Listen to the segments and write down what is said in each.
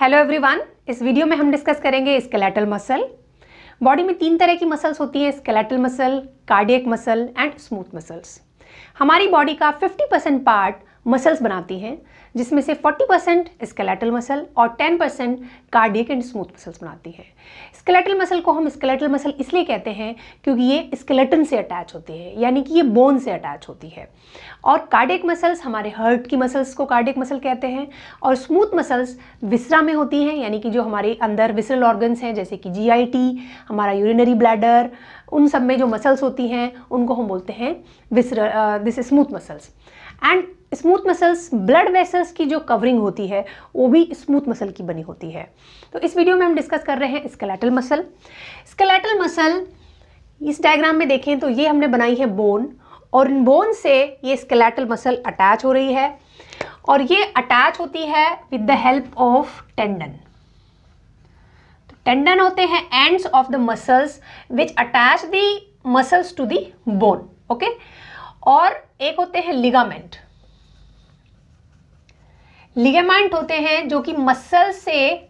Hello everyone, इस video में हम डिस्कस करेंगे स्केलेटल मसल। बॉडी में तीन तरह की मसल्स होती है, skeletal muscle, cardiac muscle and smooth muscles. हमारी बॉडी का 50% पार्ट मसल्स बनाती हैं, जिसमें से 40% स्केलेटल मसल और 10% कार्डियक एंड स्मूथ मसल्स बनाती है। स्केलेटल मसल को हम स्केलेटल मसल इसलिए कहते हैं क्योंकि ये स्केलेटन से अटैच होती है, यानी कि ये बोन से अटैच होती है। और कार्डियक मसल्स हमारे हार्ट की मसल्स को कार्डियक मसल कहते हैं। और स्मूथ मसल्स विसरा में होती हैं, यानी कि जो हमारे अंदर विसरल ऑर्गन्स हैं, जैसे कि GIT, हमारा यूरिनरी ब्लैडर, उन सब में जो मसल्स होती हैं उनको हम बोलते हैं this smooth muscles. And smooth muscles blood vessels की जो कवरिंग होती है वो भी स्मूथ मसल की बनी होती है। तो इस वीडियो में हम डिस्कस कर रहे हैं स्केलेटल मसल। स्केलेटल मसल इस डायग्राम में देखें तो ये हमने बनाई है बोन, और इन बोन से ये स्केलेटल मसल अटैच हो रही है, और ये अटैच होती है with the help of tendon. Tendon होते हैं ends of the muscles which attach the muscles to the bone, okay. और एक होते हैं लिगामेंट। लिगामेंट होते हैं जो कि मसल से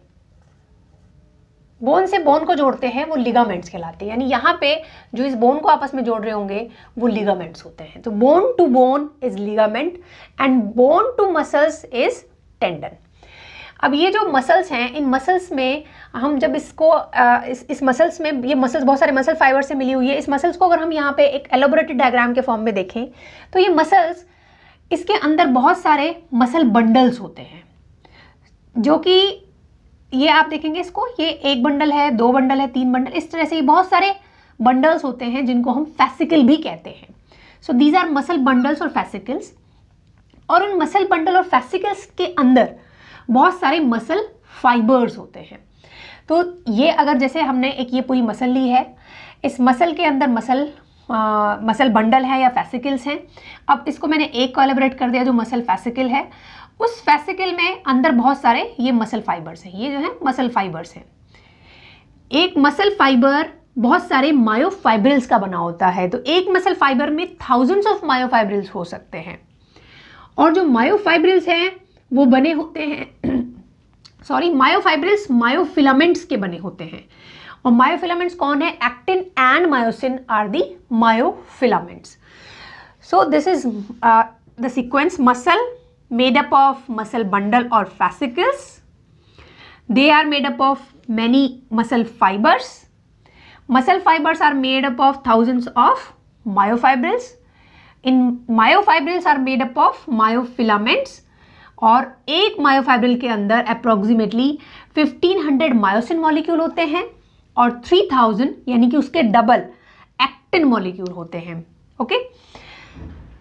बोन को जोड़ते हैं, वो लिगामेंट्स कहलाते हैं। यानी यहाँ पे जो इस बोन को आपस में जोड़ रहे होंगे वो लिगामेंट्स होते हैं। तो bone to bone is ligament and bone to muscles is tendon. अब ये जो मसल्स हैं, इन मसल्स में हम जब इस मसल्स में, ये मसल्स बहुत सारे मसल फाइबर से मिली हुई है। इस मसल्स को अगर हम यहाँ पे एक एलोबोरेटेड डायग्राम के फॉर्म में देखें तो ये मसल्स, इसके अंदर बहुत सारे मसल बंडल्स होते हैं, जो कि ये आप देखेंगे इसको, ये एक बंडल है, दो बंडल है, तीन बंडल, इस तरह से ये बहुत सारे बंडल्स होते हैं जिनको हम फैसिकल भी कहते हैं। So these are muscle bundles और फैसिकल्स। और उन मसल बंडल और फैसिकल्स के अंदर बहुत सारे मसल फाइबर्स होते हैं। तो ये अगर जैसे हमने एक ये पूरी मसल ली है, इस मसल के अंदर मसल बंडल है या फैसिकल्स हैं। अब इसको मैंने एक कोलैबोरेट कर दिया जो मसल फैसिकल है, उस फैसिकल में अंदर बहुत सारे ये मसल फाइबर्स हैं, ये जो है मसल फाइबर्स हैं। एक मसल फाइबर बहुत सारे मायोफाइब्रिल्स का बना होता है, तो एक मसल फाइबर में थाउजेंड्स ऑफ मायोफाइब्रिल्स हो सकते हैं। और जो मायोफाइब्रिल्स हैं वो बने होते हैं मायोफाइब्रिल्स मायोफिलामेंट्स के बने होते हैं। और मायोफिलामेंट्स कौन है? Actin and myosin are the myofilaments. So this is the sequence. Muscle made up of muscle bundle और fascicles, they are made up of many muscle fibres. Muscle fibres are made up of thousands of myofibrils. In myofibrils are made up of myofilaments, और एक myofibril के अंदर approximately 1500 myosin molecule होते हैं और 3000 यानी कि उसके डबल एक्टिन मॉलिक्यूल होते हैं, okay.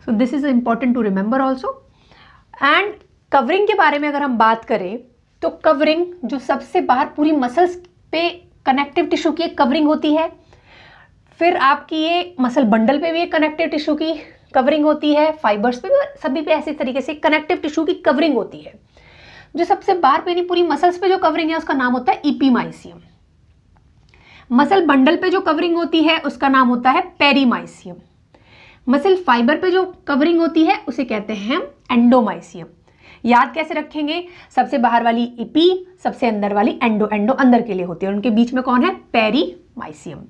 So this is important to remember also. And covering के बारे में अगर हम बात करें तो कवरिंग जो सबसे बाहर पूरी मसल्स पे कनेक्टिव टिश्यू की एक कवरिंग होती है, फिर आपकी ये मसल बंडल पे भी एक कनेक्टिव टिश्यू की कवरिंग होती है, फाइबर्स पे भी, सभी पे ऐसे तरीके से कनेक्टिव टिश्यू की कवरिंग होती है। जो सबसे बाहर पे यानी पूरी मसल्स पे जो कवरिंग है उसका नाम होता है epimysium। मसल बंडल पे जो कवरिंग होती है उसका नाम होता है पेरीमाइसियम। मसल फाइबर पे जो कवरिंग होती है उसे कहते हैं एंडोमाइसियम। याद कैसे रखेंगे? सबसे बाहर वाली इपी, सबसे अंदर वाली एंडो। एंडो अंदर के लिए होती है, उनके बीच में कौन है? पेरीमाइसियम।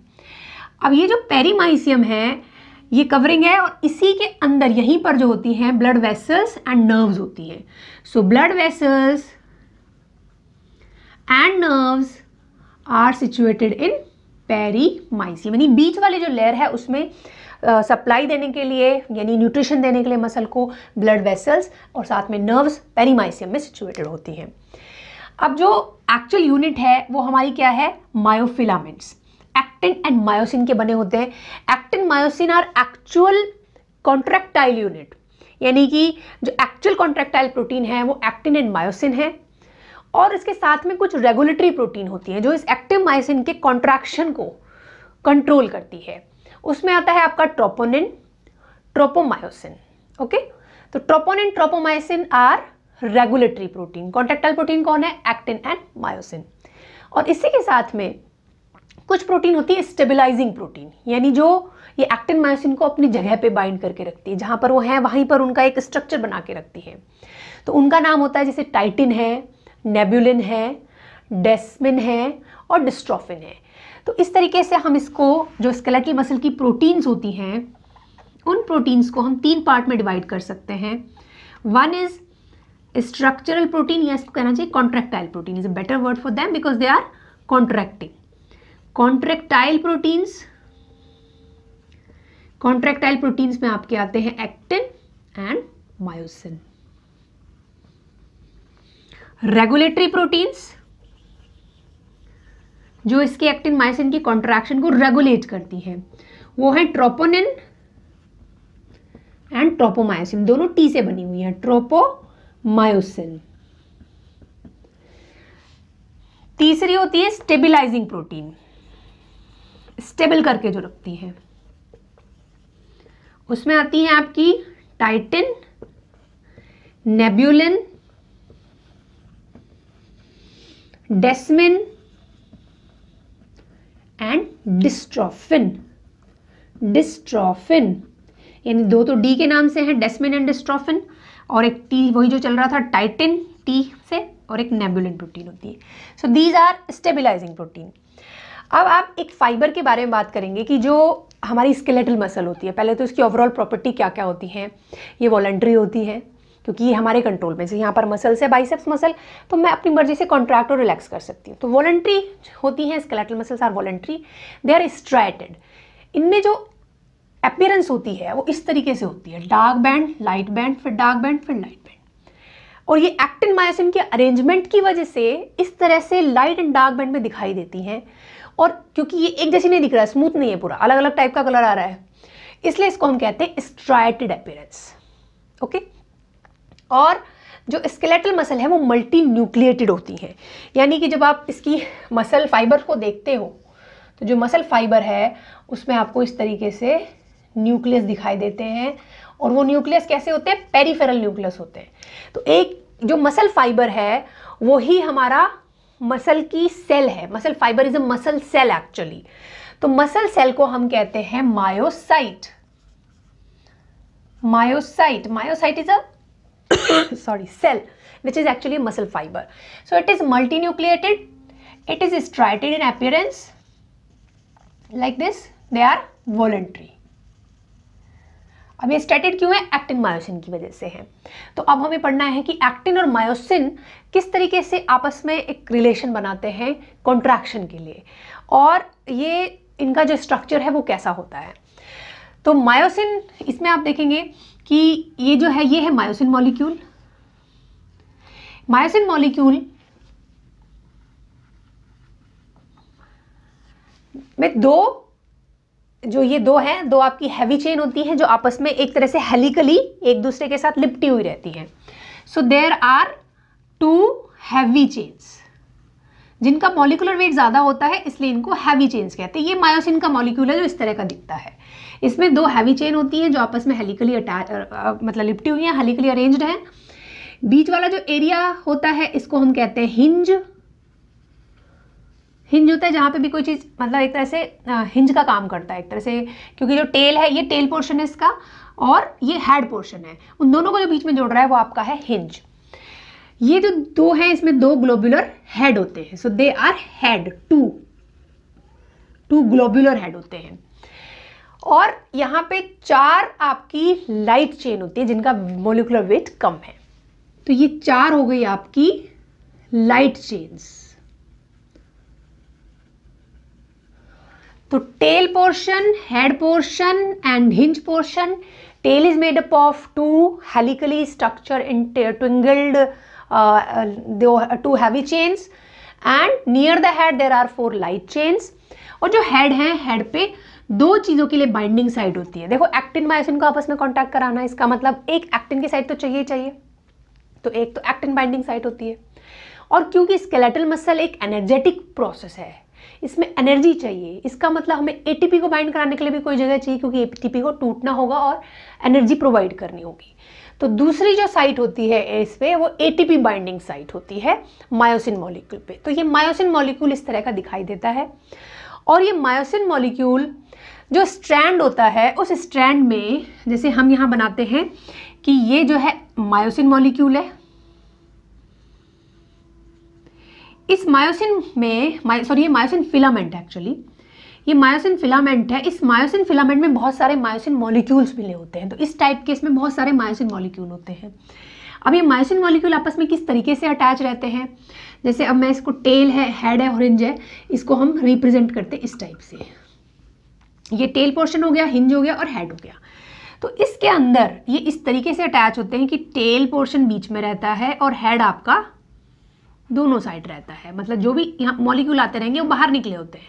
अब ये जो पेरीमाइसियम है ये कवरिंग है, और इसी के अंदर यहीं पर जो होती है ब्लड वेसल्स एंड नर्व्स होती है। So blood vessels and nerves are situated in perimysium. यानी बीच वाले जो लेयर है उसमें सप्लाई देने के लिए, यानी न्यूट्रिशन देने के लिए मसल को, ब्लड वेसल्स और साथ में नर्व्स पेरीमाइसियम में सिचुएटेड होती हैं। अब जो एक्चुअल यूनिट है वो हमारी क्या है? मायोफिलामेंट्स। एक्टिन एंड मायोसिन के बने होते हैं। Actin myosin are actual contractile unit, यानी कि जो एक्चुअल कॉन्ट्रैक्टाइल प्रोटीन है वो एक्टिन एंड मायोसिन है। और इसके साथ में कुछ रेगुलेटरी प्रोटीन होती है जो इस एक्टिव मायोसिन के कॉन्ट्रैक्शन को कंट्रोल करती है। उसमें आता है आपका ट्रोपोनिन, ट्रोपोमायोसिन, ओके। तो troponin tropomyosin are regulatory protein. Contractile protein कौन है? Actin and myosin. और इसी के साथ में कुछ प्रोटीन होती है स्टेबिलाइजिंग प्रोटीन, यानी जो ये एक्टिन मायोसिन को अपनी जगह पे बाइंड करके रखती है, जहाँ पर वो है वहीं पर उनका एक स्ट्रक्चर बना के रखती है। तो उनका नाम होता है, जैसे टाइटिन है, नेबुलिन है, डेस्मिन है और डिस्ट्रोफिन है। तो इस तरीके से हम इसको जो स्केलेटल मसल की प्रोटीन्स होती हैं उन प्रोटीन्स को हम तीन पार्ट में डिवाइड कर सकते हैं। वन इज़ स्ट्रक्चरल प्रोटीन या इसको कहना चाहिए contractile protein is a better word for them because they are contracting. Contractile proteins में आपके आते हैं actin and myosin. Regulatory proteins जो इसके एक्टिन मायोसिन की कॉन्ट्रैक्शन को रेगुलेट करती हैं वो है ट्रोपोनिन एंड ट्रोपोमायोसिन, दोनों टी से बनी हुई हैं, ट्रोपोमायोसिन। तीसरी होती है स्टेबलाइजिंग प्रोटीन, स्टेबल करके जो रखती है, उसमें आती है आपकी titin, nebulin, desmin and dystrophin. यानी दो तो डी के नाम से हैं, डेस्मिन एंड डिस्ट्रोफिन, और एक टी वही जो चल रहा था टाइटिन टी से, और एक नेबुलिन प्रोटीन होती है। So these are stabilising protein. अब आप एक फाइबर के बारे में बात करेंगे कि जो हमारी स्केलेटल मसल होती है, पहले तो इसकी ओवरऑल प्रॉपर्टी क्या क्या होती हैं। ये वॉलंटरी होती है क्योंकि ये हमारे कंट्रोल में, जैसे यहाँ पर मसल्स है बाइसेप्स मसल, तो मैं अपनी मर्जी से कॉन्ट्रैक्ट और रिलैक्स कर सकती हूँ। तो वॉलंटरी होती हैं, skeletal muscles are voluntary, they are striated. इनमें जो अपीयरेंस होती है वो इस तरीके से होती है, डार्क बैंड, लाइट बैंड, फिर डार्क बैंड, फिर लाइट बैंड। और ये एक्टिन मायोसिन के अरेंजमेंट की वजह से इस तरह से लाइट एंड डार्क बैंड में दिखाई देती हैं, और क्योंकि ये एक जैसी नहीं दिख रहा है, स्मूथ नहीं है, पूरा अलग अलग टाइप का कलर आ रहा है, इसलिए इसको हम कहते हैं स्ट्राइटेड अपीयरेंस। ओके। और जो स्केलेटल मसल है वो मल्टी न्यूक्लिएटेड होती है, यानी कि जब आप इसकी मसल फाइबर को देखते हो तो जो मसल फाइबर है उसमें आपको इस तरीके से न्यूक्लियस दिखाई देते हैं, और वो न्यूक्लियस कैसे होते हैं, पेरिफेरल न्यूक्लियस होते हैं। तो एक जो मसल फाइबर है वही हमारा मसल की सेल है, muscle fibre is a muscle cell actually. तो मसल सेल को हम कहते हैं myocyte. Myocyte is a cell which is actually a muscle fiber. So it is multinucleated, it is striated in appearance like this, they are voluntary. अब ये striated क्यों है, actin myosin की वजह से है। तो अब हमें पढ़ना है कि एक्टिन और मायोसिन किस तरीके से आपस में एक रिलेशन बनाते हैं कॉन्ट्रैक्शन के लिए, और ये इनका जो स्ट्रक्चर है वो कैसा होता है। तो मायोसिन, इसमें आप देखेंगे कि ये जो है, ये है मायोसिन मॉलिक्यूल। मायोसिन मॉलिक्यूल में दो आपकी हैवी चेन होती हैं जो आपस में एक तरह से हेलिकली एक दूसरे के साथ लिपटी हुई रहती हैं। So there are two heavy chains, जिनका मॉलिकुलर वेट ज़्यादा होता है इसलिए इनको हैवी चेन्स कहते हैं। ये मायोसिन का मॉलिक्यूल है जो इस तरह का दिखता है, इसमें दो हैवी चेन होती हैं जो आपस में हेलिकली लिपटी हुई हैं, हेलिकली अरेंज्ड हैं। बीच वाला जो एरिया होता है इसको हम कहते हैं हिंज। हिंज होता है जहाँ पे भी कोई चीज़ मतलब एक तरह से हिंज का काम करता है एक तरह से, क्योंकि जो टेल है, ये टेल पोर्शन है इसका और ये हेड पोर्शन है, उन दोनों को जो बीच में जोड़ रहा है वो आपका है हिंज। ये जो दो हैं इसमें दो ग्लोबुलर हेड होते हैं। So they are head, two globular head होते हैं। और यहाँ पे चार आपकी लाइट चेन होती है जिनका मोलिकुलर वेट कम है। तो ये चार हो गई आपकी लाइट चेन्स। तो tail portion, head portion and hinge portion. Tail is made up of two helically structure entangled two heavy chains, and near the head there are four light chains। और जो head है, head पे दो चीज़ों के लिए binding site होती है। देखो, एक्टिन मायोसिन को आपस में कॉन्टैक्ट कराना है, इसका मतलब एक एक्टिन की साइट तो चाहिए ही चाहिए, तो एक तो एक्टिन बाइंडिंग साइट होती है। और क्योंकि स्केलेटल मसल एक एनर्जेटिक प्रोसेस है, इसमें एनर्जी चाहिए, इसका मतलब हमें एटीपी को बाइंड कराने के लिए भी कोई जगह चाहिए, क्योंकि एटीपी को टूटना होगा और एनर्जी प्रोवाइड करनी होगी। तो दूसरी जो साइट होती है इस पे वो एटीपी बाइंडिंग साइट होती है मायोसिन मॉलिक्यूल पे। तो ये मायोसिन मॉलिक्यूल इस तरह का दिखाई देता है, और ये मायोसिन मॉलिक्यूल जो स्ट्रैंड होता है उस स्ट्रैंड में, जैसे हम यहाँ बनाते हैं कि ये जो है मायोसिन मॉलिक्यूल है, इस मायोसिन में ये मायोसिन फिलामेंट है एक्चुअली, ये मायोसिन फिलामेंट है। इस मायोसिन फिलामेंट में बहुत सारे मायोसिन मॉलिक्यूल्स मिले होते हैं, तो इस टाइप के इसमें बहुत सारे मायोसिन मॉलिक्यूल होते हैं। अब ये मायोसिन मॉलिक्यूल आपस में किस तरीके से अटैच रहते हैं, जैसे अब मैं इसको टेल है, हेड है, हिंज है, इसको हम रिप्रेजेंट करते हैं इस टाइप से। ये टेल पोर्शन हो गया, हिंज हो गया और हेड हो गया। तो इसके अंदर ये इस तरीके से अटैच होते हैं कि टेल पोर्शन बीच में रहता है और हेड आपका दोनों साइड रहता है, मतलब जो भी यहाँ मॉलिक्यूल आते रहेंगे वो बाहर निकले होते हैं।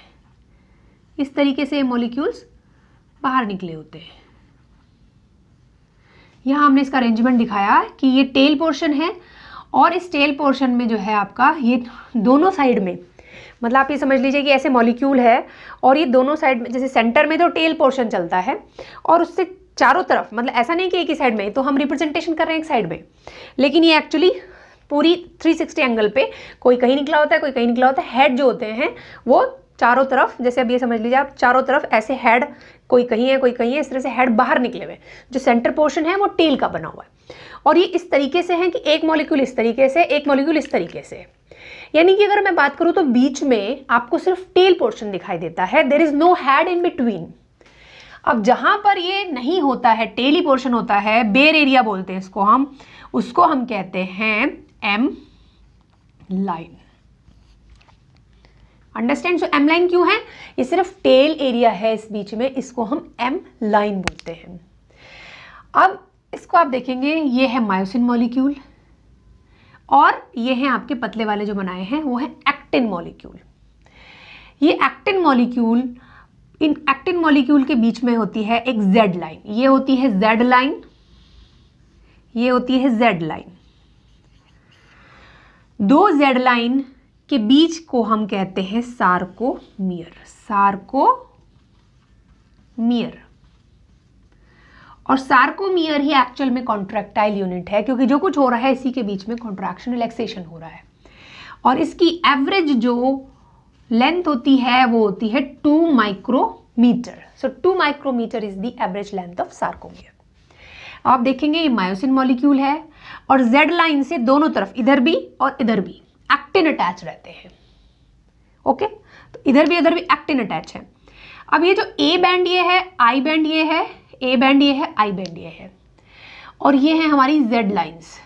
इस तरीके से मॉलिक्यूल्स बाहर निकले होते हैं। यहाँ हमने इसका अरेंजमेंट दिखाया कि ये टेल पोर्शन है और इस टेल पोर्शन में जो है आपका ये दोनों साइड में, मतलब आप ये समझ लीजिए कि ऐसे मॉलिक्यूल है और ये दोनों साइड में, जैसे सेंटर में तो टेल पोर्शन चलता है और उससे चारों तरफ, मतलब ऐसा नहीं कि एक ही साइड में, तो हम रिप्रेजेंटेशन कर रहे हैं एक साइड में, लेकिन ये एक्चुअली पूरी 360 एंगल पे कोई कहीं निकला होता है, कोई कहीं निकला होता है। हेड जो होते हैं वो चारों तरफ, जैसे अब ये समझ लीजिए आप, चारों तरफ ऐसे हेड, कोई कहीं है कोई कहीं है, इस तरह से हेड बाहर निकले हुए। जो सेंटर पोर्शन है वो टेल का बना हुआ है और ये इस तरीके से है कि एक मॉलिक्यूल इस तरीके से, एक मॉलिक्यूल इस तरीके से। यानी कि अगर मैं बात करूँ तो बीच में आपको सिर्फ टेल पोर्शन दिखाई देता है, there is no head in between. अब जहाँ पर ये नहीं होता है, टेली पोर्शन होता है, बेयर एरिया बोलते हैं इसको हम, उसको हम कहते हैं M line. Understand? So M line क्यों है? ये सिर्फ टेल एरिया है इस बीच में, इसको हम एम लाइन बोलते हैं। अब इसको आप देखेंगे, ये है मायोसिन मॉलिक्यूल और ये हैं आपके पतले वाले जो बनाए हैं वो है एक्टिन मॉलिक्यूल। ये एक्टिन मॉलिक्यूल, इन एक्टिन मॉलिक्यूल के बीच में होती है एक जेड लाइन। ये होती है जेड लाइन, ये होती है जेड लाइन। दो जेड लाइन के बीच को हम कहते हैं सार्कोमियर, सार्कोमियर। और सार्कोमियर ही एक्चुअल में कॉन्ट्रैक्टाइल यूनिट है, क्योंकि जो कुछ हो रहा है इसी के बीच में कॉन्ट्रैक्शन रिलैक्सेशन हो रहा है। और इसकी एवरेज जो लेंथ होती है वो होती है 2 micrometre. So 2 micrometre is the average length of sarcomere. आप देखेंगे ये मायोसिन मॉलिक्यूल है और जेड लाइन से दोनों तरफ, इधर भी और इधर भी, एक्टिन अटैच रहते हैं। ओके, तो इधर भी एक्टिन अटैच है। अब ये जो ए बैंड ये है, आई बैंड ये है, ए बैंड ये है, आई बैंड ये है, और ये है हमारी जेड लाइंस।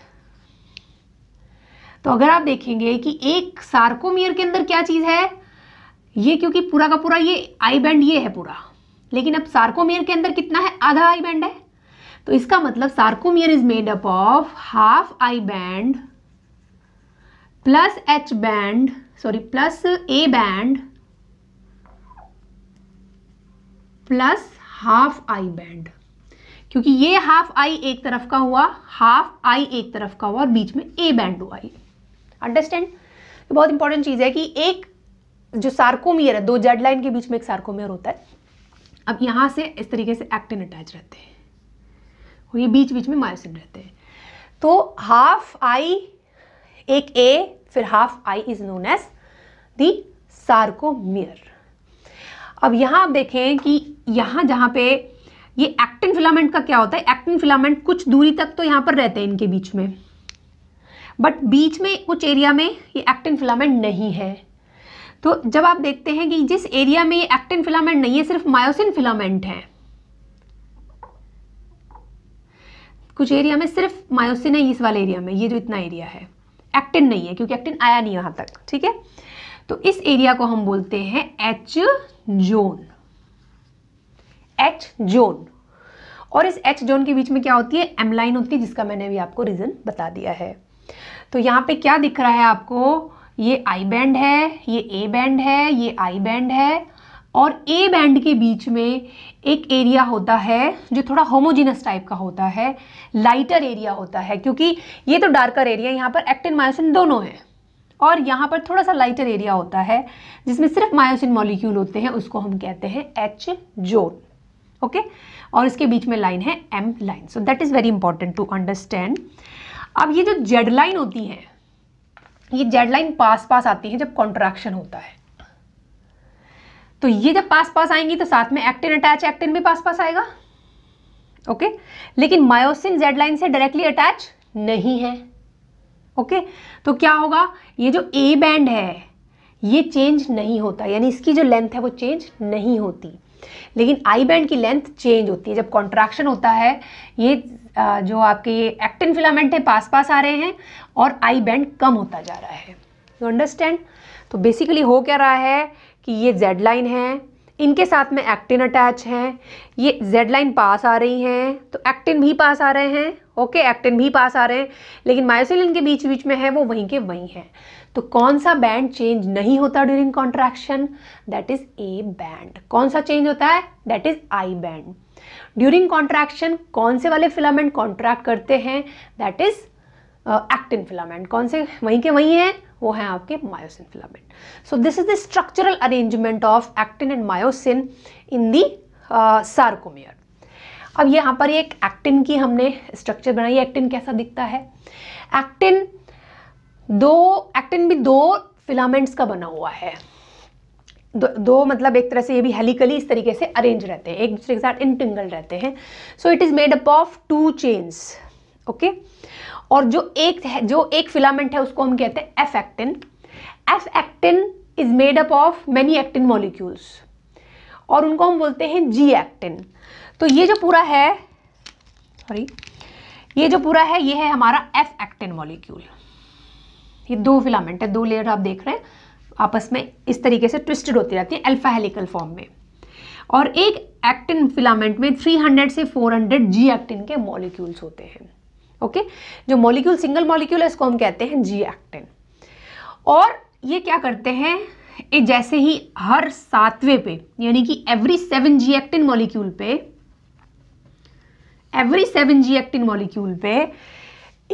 तो अगर आप देखेंगे कि एक सार्कोमियर के अंदर क्या चीज़ है, ये क्योंकि पूरा का पूरा ये आई बैंड ये है पूरा, लेकिन अब सार्कोमियर के अंदर कितना है? आधा आई बैंड है। तो इसका मतलब sarcomere is made up of half I band plus H band, sorry plus A band plus half I band, क्योंकि ये हाफ आई एक तरफ का हुआ, हाफ आई एक तरफ का हुआ और बीच में ए बैंड हुआ। अंडरस्टैंड? ये बहुत इंपॉर्टेंट चीज़ है कि एक जो सार्कोमियर है, दो जेड लाइन के बीच में एक सार्कोमियर होता है। अब यहाँ से इस तरीके से एक्टिन अटैच रहते हैं और ये बीच बीच में मायोसिन रहते हैं। तो हाफ आई एक ए, फिर half I is known as the sarcomere. अब यहाँ आप देखें कि यहाँ जहाँ पे ये एक्टिन फिलामेंट का क्या होता है, एक्टिन फिलामेंट कुछ दूरी तक तो यहाँ पर रहते हैं इनके बीच में, बट बीच में कुछ एरिया में ये एक्टिन फिलामेंट नहीं है। तो जब आप देखते हैं कि जिस एरिया में ये एक्टिन फिलामेंट नहीं है, सिर्फ मायोसिन फिलामेंट है, कुछ एरिया में सिर्फ मायोसिन है, इस वाले एरिया में ये जो इतना एरिया है एक्टिन नहीं है, क्योंकि एक्टिन आया नहीं यहाँ तक। ठीक है, तो इस एरिया को हम बोलते हैं एच जोन, एच जोन। और इस एच जोन के बीच में क्या होती है? एम लाइन होती है, जिसका मैंने अभी आपको रीजन बता दिया है। तो यहाँ पे क्या दिख रहा है आपको? ये आई बैंड है, ये ए बैंड है, ये आई बैंड है, और ए बैंड के बीच में एक एरिया होता है जो थोड़ा होमोजिनस टाइप का होता है, लाइटर एरिया होता है, क्योंकि ये तो डार्कर एरिया, यहाँ पर एक्टिन मायोसिन दोनों हैं, और यहाँ पर थोड़ा सा लाइटर एरिया होता है जिसमें सिर्फ मायोसिन मॉलिक्यूल होते हैं, उसको हम कहते हैं एच जोन। ओके, और इसके बीच में लाइन है M line. So that is very important to understand. अब ये जो जेड लाइन होती है, ये जेड लाइन पास पास आती है जब कॉन्ट्रैक्शन होता है। तो ये जब पास पास आएंगी तो साथ में एक्टिन अटैच, एक्टिन भी पास पास आएगा। ओके, लेकिन मायोसिन जेड लाइन से डायरेक्टली अटैच नहीं है। ओके, तो क्या होगा, ये जो ए बैंड है ये चेंज नहीं होता, यानी इसकी जो लेंथ है वो चेंज नहीं होती, लेकिन आई बैंड की लेंथ चेंज होती है। जब कॉन्ट्रैक्शन होता है, ये जो आपके ये एक्टिन फिलामेंट है पास पास आ रहे हैं और आई बैंड कम होता जा रहा है। You understand. तो बेसिकली हो क्या रहा है कि ये जेड लाइन है, इनके साथ में एक्टिन अटैच हैं, ये जेड लाइन पास आ रही हैं तो एक्टिन भी पास आ रहे हैं, ओके एक्टिन भी पास आ रहे हैं, लेकिन मायोसिन इनके बीच बीच में है, वो वहीं के वहीं हैं। तो कौन सा बैंड चेंज नहीं होता during contraction, that is A band. कौन सा चेंज होता है, that is I band. During contraction कौन से वाले फिलामेंट कॉन्ट्रैक्ट करते हैं, दैट इज एक्टिन फिलामेंट। कौन से वहीं के वहीं हैं, वो हैं आपके myosin filament. So this is the structural arrangement of actin and myosin in the sarcomere. अब यहाँ पर एक एक्टिन की हमने स्ट्रक्चर बनाई। एक्टिन कैसा दिखता है, एक्टिन भी दो फिलामेंट्स का बना हुआ है, दो मतलब एक तरह से ये भी हेलिकली इस तरीके से अरेंज रहते हैं, एक दूसरे के साथ इंटिंगल रहते हैं। So it is made up of two chains, okay. और जो एक फिलामेंट है उसको हम कहते हैं F actin. F actin is made up of many actin molecules और उनको हम बोलते हैं जी एक्टिन। तो ये जो पूरा है, ये है हमारा एफ एक्टिन मॉलिक्यूल। ये दो फिलामेंट है, दो लेयर आप देख रहे हैं, आपस में इस तरीके से ट्विस्टेड होती रहती है अल्फा हेलिकल फॉर्म में। और एक एक्टिन फिलामेंट में 300 से 400 जी एक्टिन के मॉलिक्यूल्स होते हैं, ओके। जो मॉलिक्यूल सिंगल मॉलिक्यूल है इसको हम कहते हैं जी एक्टिन। और ये क्या करते हैं, जैसे ही हर सातवें पे, यानी कि every seven G actin molecule पे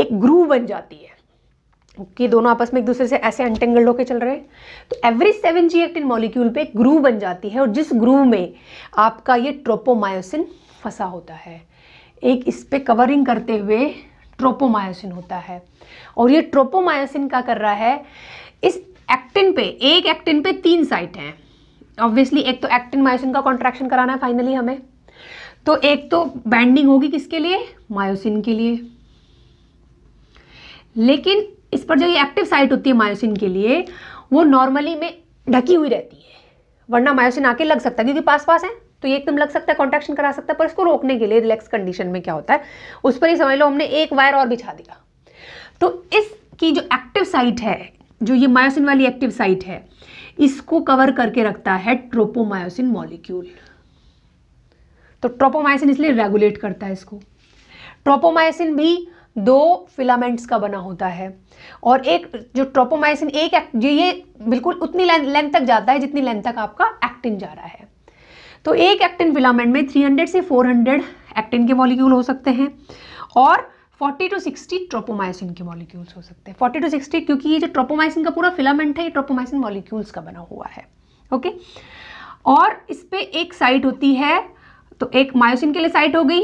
एक ग्रूव बन जाती है कि दोनों आपस में एक दूसरे से ऐसे एंटेंगल्ड होकर चल रहे हैं। तो एवरी 7 जी एक्टिन मॉलिक्यूल पे एक ग्रूव बन जाती है और जिस ग्रूव में आपका ये ट्रोपोमायोसिन फंसा होता है, एक इस पे कवरिंग करते हुए ट्रोपोमायोसिन होता है। और ये ट्रोपोमायोसिन क्या कर रहा है, इस एक्टिन पे, एक एक्टिन पे तीन साइट हैं ऑब्वियसली। एक तो एक्टिन मायोसिन का कॉन्ट्रैक्शन कराना है फाइनली हमें, तो एक तो बैंडिंग होगी किसके लिए, मायोसिन के लिए। लेकिन इस पर जो ये एक्टिव साइट होती है मायोसिन के लिए, वो नॉर्मली में ढकी हुई रहती है, वरना मायोसिन आके लग सकता है, क्योंकि पास पास है तो ये एकदम लग सकता है, कॉन्ट्रैक्शन करा सकता है। पर इसको रोकने के लिए रिलैक्स कंडीशन में क्या होता है, उस पर ही समझ लो हमने एक वायर और बिछा दिया। तो इसकी जो एक्टिव साइट है, जो ये मायोसिन वाली एक्टिव साइट है, इसको कवर करके रखता है ट्रोपोमायोसिन मॉलिक्यूल। तो ट्रोपोमायोसिन इसलिए रेगुलेट करता है इसको। ट्रोपोमायोसिन भी दो फिलामेंट्स का बना होता है और एक जो ट्रोपोमायोसिन ये बिल्कुल उतनी लेंथ तक जाता है जितनी लेंथ तक आपका एक्टिन जा रहा है। तो एक एक्टिन फिलामेंट में 300 से 400 एक्टिन के मॉलिक्यूल हो सकते हैं और 40 टू 60 ट्रोपोमायोसिन के मॉलिक्यूल्स हो सकते हैं। 40 टू 60 क्योंकि ये जो ट्रोपोमायोसिन का पूरा फिलामेंट है ये ट्रोपोमायोसिन मॉलिक्यूल्स का बना हुआ है, ओके। और इस पर एक साइट होती है, तो एक मायोसिन के लिए साइट हो गई,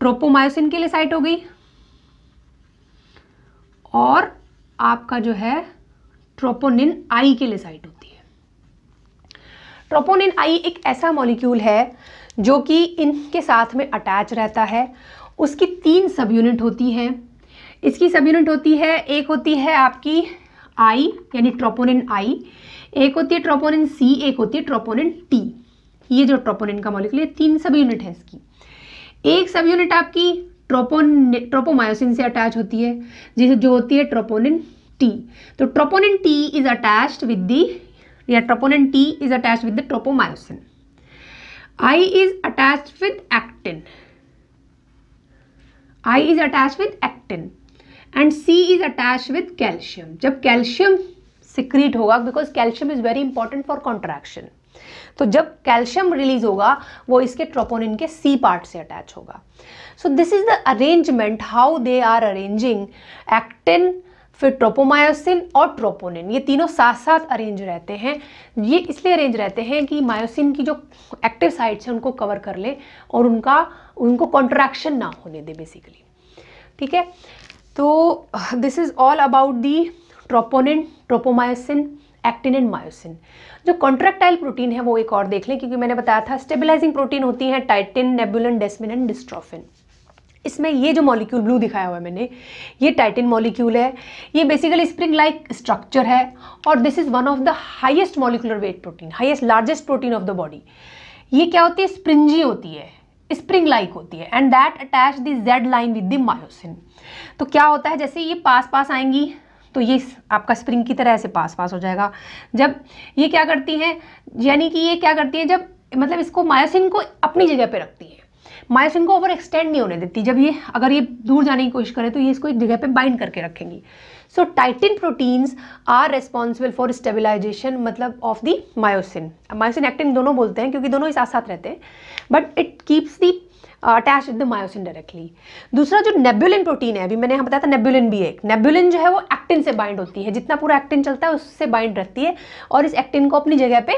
ट्रोपोमायोसिन के लिए साइट हो गई और आपका जो है ट्रोपोनिन आई के लिए साइट होती है। ट्रोपोनिन आई एक ऐसा मॉलिक्यूल है जो कि इनके साथ में अटैच रहता है। उसकी तीन सब यूनिट होती हैं। इसकी सब यूनिट होती है, एक होती है आपकी आई यानी ट्रोपोनिन आई, एक होती है ट्रोपोनिन सी, एक होती है ट्रोपोनिन टी। ये जो ट्रोपोनिन का मॉलिक्यूल है तीन सब यूनिट है इसकी। एक सब यूनिट आपकी ट्रोपोमायोसिन से अटैच होती है जिसे जो होती है ट्रोपोनिन टी। तो troponin T is attached with the tropomyosin. I is attached with actin, and C is attached with calcium. जब कैल्शियम सिक्रीट होगा, because calcium is very important for contraction, तो जब कैल्शियम रिलीज होगा वो इसके troponin के C part से attach होगा। So this is the arrangement, how they are arranging actin, फिर ट्रोपोमायोसिन और ट्रोपोनिन। ये तीनों साथ साथ अरेंज रहते हैं। ये इसलिए अरेंज रहते हैं कि मायोसिन की जो एक्टिव साइट्स हैं उनको कवर कर ले और उनको कॉन्ट्रैक्शन ना होने दे बेसिकली, ठीक है। तो this is all about the troponin, tropomyosin, actin and myosin. जो कॉन्ट्रैक्टाइल प्रोटीन है वो एक और देख लें, क्योंकि मैंने बताया था स्टेबलाइजिंग प्रोटीन होती हैं titin, nebulin, desmin and dystrophin. इसमें ये जो मॉलिक्यूल ब्लू दिखाया हुआ है मैंने, ये टाइटिन मॉलिक्यूल है, ये बेसिकली स्प्रिंग लाइक स्ट्रक्चर है और this is one of the highest molecular weight protein, highest largest protein of the body. ये क्या होती है, स्प्रिंजी होती है, स्प्रिंग लाइक होती है and that attach the Z line with the myosin. तो क्या होता है, जैसे ये पास पास आएंगी तो ये आपका स्प्रिंग की तरह ऐसे पास पास हो जाएगा। जब ये क्या करती हैं, यानी कि ये क्या करती हैं, जब मतलब इसको मायोसिन को अपनी जगह पे रखती है, मायोसिन को ओवर एक्सटेंड नहीं होने देती। जब ये अगर ये दूर जाने की कोशिश करे तो ये इसको एक जगह पे बाइंड करके रखेंगी। So titin proteins are responsible for stabilisation मतलब of the myosin. Myosin actin दोनों बोलते हैं क्योंकि दोनों ही साथ साथ रहते हैं, but it keeps the attach with the myosin directly. दूसरा जो नेबुलिन प्रोटीन है, अभी मैंने यहाँ बताया था नेबुलिन भी है, नेबुलिन जो है वो एक्टिन से बाइंड होती है, जितना पूरा एक्टिन चलता है उससे बाइंड रहती है और इस एक्टिन को अपनी जगह पे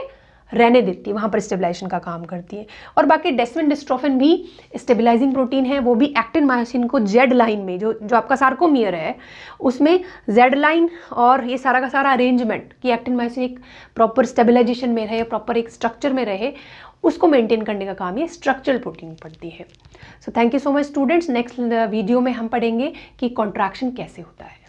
रहने देती है, वहाँ पर स्टेबलाइजेशन का काम करती है। और बाकी डेस्मिन डिस्ट्रोफिन भी स्टेबलाइजिंग प्रोटीन है, वो भी एक्टिन मायोसिन को जेड लाइन में, जो आपका सार्कोमियर है उसमें जेड लाइन और ये सारा का सारा अरेंजमेंट कि एक्टिन मायोसिन एक प्रॉपर स्टेबलाइजेशन में रहे, प्रॉपर एक स्ट्रक्चर में रहे, उसको मेंटेन करने का काम ये स्ट्रक्चरल प्रोटीन पड़ती है। So thank you so much students. Next video में हम पढ़ेंगे कि कॉन्ट्रैक्शन कैसे होता है।